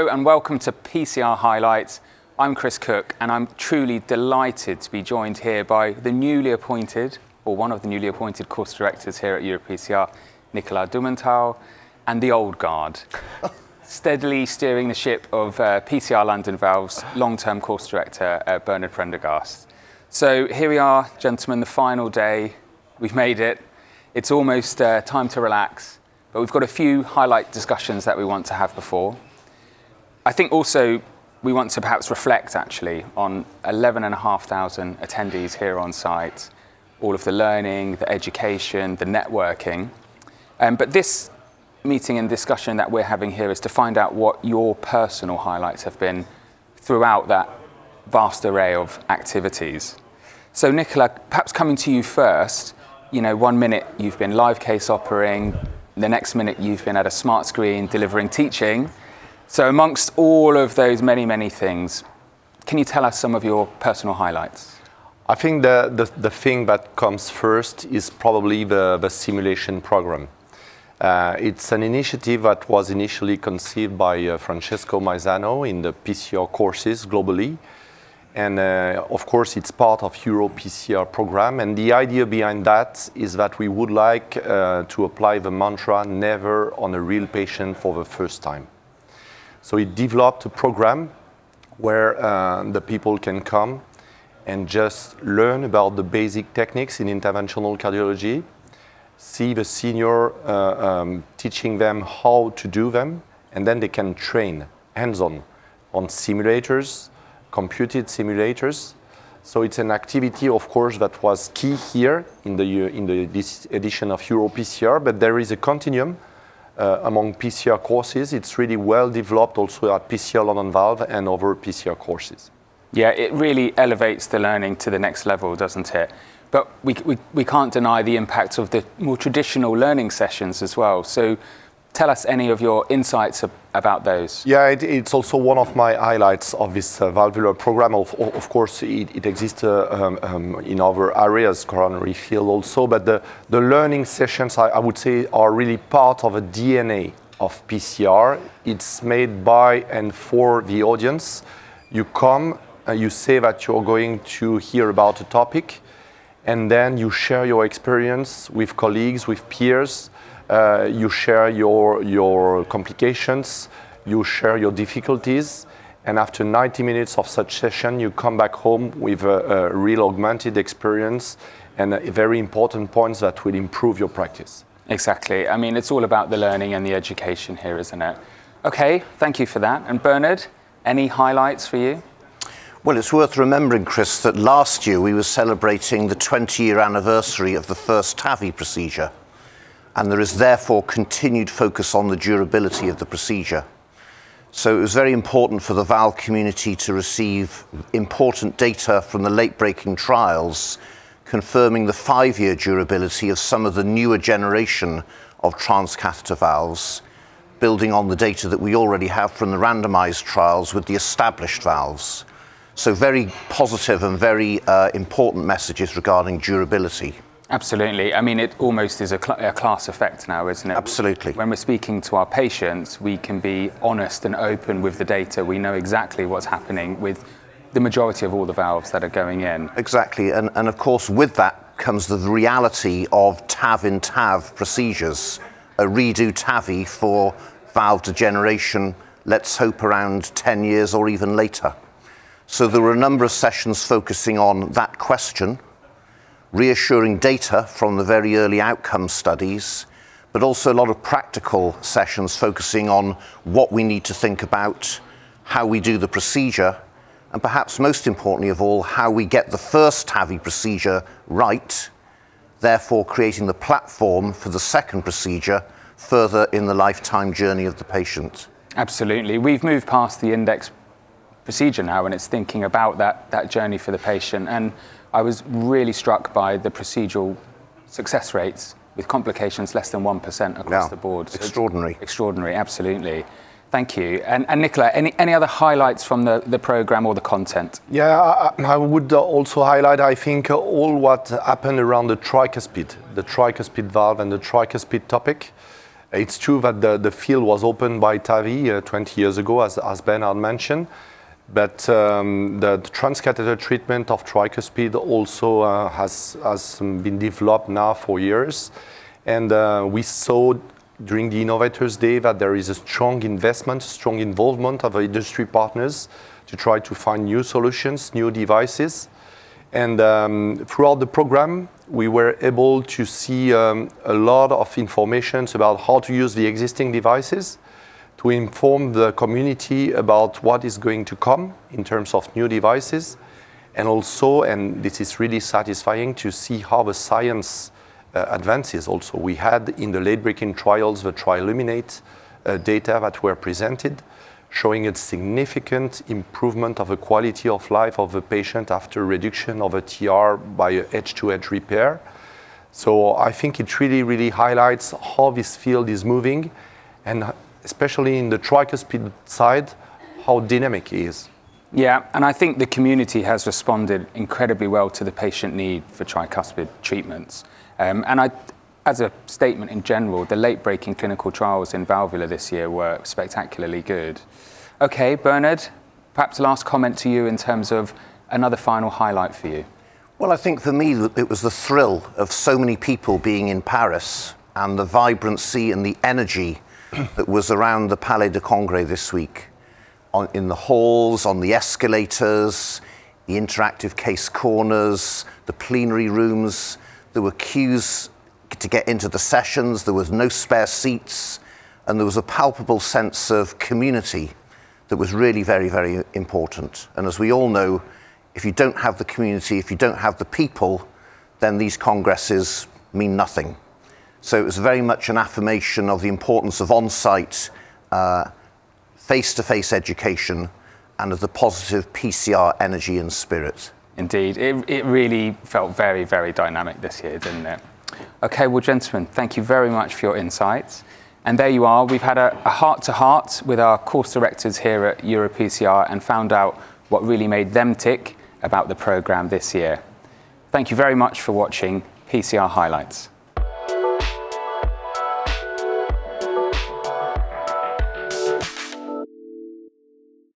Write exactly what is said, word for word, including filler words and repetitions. Hello and welcome to P C R Highlights. I'm Chris Cook and I'm truly delighted to be joined here by the newly appointed, or one of the newly appointed course directors here at EuroPCR, Nicolas Dumonteil, and the old guard, steadily steering the ship of uh, P C R London Valves long-term course director, uh, Bernard Prendergast. So here we are, gentlemen, the final day. We've made it. It's almost uh, time to relax, but we've got a few highlight discussions that we want to have before. I think also we want to perhaps reflect actually on eleven and a half thousand attendees here on site, all of the learning, the education, the networking. Um, but this meeting and discussion that we're having here is to find out what your personal highlights have been throughout that vast array of activities. So Nicolas, perhaps coming to you first, you know, one minute you've been live case operating, the next minute you've been at a smart screen delivering teaching. So amongst all of those many, many things, can you tell us some of your personal highlights? I think the, the, the thing that comes first is probably the, the simulation program. Uh, it's an initiative that was initially conceived by uh, Francesco Maisano in the P C R courses globally. And uh, of course, it's part of EuroPCR program. And the idea behind that is that we would like uh, to apply the mantra, never on a real patient for the first time. So it developed a program where uh, the people can come and just learn about the basic techniques in interventional cardiology, see the senior uh, um, teaching them how to do them, and then they can train hands-on on simulators, computed simulators. So it's an activity, of course, that was key here in the, in the this edition of EuroPCR, but there is a continuum Uh, among P C R courses. It's really well developed also at P C R London Valves and other P C R courses. Yeah, it really elevates the learning to the next level, doesn't it? But we, we, we can't deny the impact of the more traditional learning sessions as well. So tell us any of your insights ab about those. Yeah, it, it's also one of my highlights of this uh, valvular program. Of, of course, it, it exists uh, um, um, in other areas, coronary field also, but the, the learning sessions, I, I would say, are really part of a D N A of P C R. It's made by and for the audience. You come, uh, you say that you're going to hear about a topic, and then you share your experience with colleagues, with peers. Uh, you share your, your complications, you share your difficulties, and after ninety minutes of such session, you come back home with a, a real augmented experience and a very important points that will improve your practice. Exactly. I mean, it's all about the learning and the education here, isn't it? Okay, thank you for that. And Bernard, any highlights for you? Well, it's worth remembering, Chris, that last year we were celebrating the twenty year anniversary of the first TAVI procedure. And there is therefore continued focus on the durability of the procedure. So it was very important for the valve community to receive important data from the late-breaking trials, confirming the five year durability of some of the newer generation of transcatheter valves, building on the data that we already have from the randomized trials with the established valves. So very positive and very uh, important messages regarding durability. Absolutely. I mean, it almost is a, cl a class effect now, isn't it? Absolutely. When we're speaking to our patients, we can be honest and open with the data. We know exactly what's happening with the majority of all the valves that are going in. Exactly. And, and of course, with that comes the reality of TAV in TAV procedures. A redo TAVI for valve degeneration, let's hope around ten years or even later. So there were a number of sessions focusing on that question, reassuring data from the very early outcome studies, but also a lot of practical sessions focusing on what we need to think about, how we do the procedure, and perhaps most importantly of all, how we get the first TAVI procedure right, therefore creating the platform for the second procedure further in the lifetime journey of the patient. Absolutely. We've moved past the index procedure now, and it's thinking about that, that journey for the patient. And I was really struck by the procedural success rates with complications less than one percent across yeah, the board. So extraordinary. Extraordinary, absolutely. Thank you. And, and Nicolas, any, any other highlights from the, the program or the content? Yeah, I, I would also highlight, I think, all what happened around the tricuspid, the tricuspid valve and the tricuspid topic. It's true that the, the field was opened by TAVI uh, twenty years ago, as, as Bernard mentioned, but um, the, the transcatheter treatment of tricuspid also uh, has, has been developed now for years. And uh, we saw during the Innovators Day that there is a strong investment, strong involvement of industry partners to try to find new solutions, new devices. And um, throughout the program, we were able to see um, a lot of information about how to use the existing devices, to inform the community about what is going to come in terms of new devices. And also, and this is really satisfying, to see how the science uh, advances also. We had in the late-breaking trials the triluminate uh, data that were presented, showing a significant improvement of the quality of life of the patient after reduction of a T R by edge-to-edge repair. So I think it really, really highlights how this field is moving, and especially in the tricuspid side, how dynamic it is. Yeah, and I think the community has responded incredibly well to the patient need for tricuspid treatments. Um, and I, as a statement in general, the late-breaking clinical trials in valvula this year were spectacularly good. Okay, Bernard, perhaps last comment to you in terms of another final highlight for you. Well, I think for me it was the thrill of so many people being in Paris and the vibrancy and the energy that was around the Palais de Congrès this week, on, in the halls, on the escalators, the interactive case corners, the plenary rooms. There were queues to get into the sessions, there was no spare seats, and there was a palpable sense of community that was really very, very important. And as we all know, if you don't have the community, if you don't have the people, then these congresses mean nothing. So it was very much an affirmation of the importance of on-site, uh, face-to-face education, and of the positive P C R energy and spirit. Indeed, it, it really felt very, very dynamic this year, didn't it? Okay, well, gentlemen, thank you very much for your insights. And there you are. We've had a heart-to-heart with our course directors here at EuroPCR and found out what really made them tick about the programme this year. Thank you very much for watching P C R Highlights.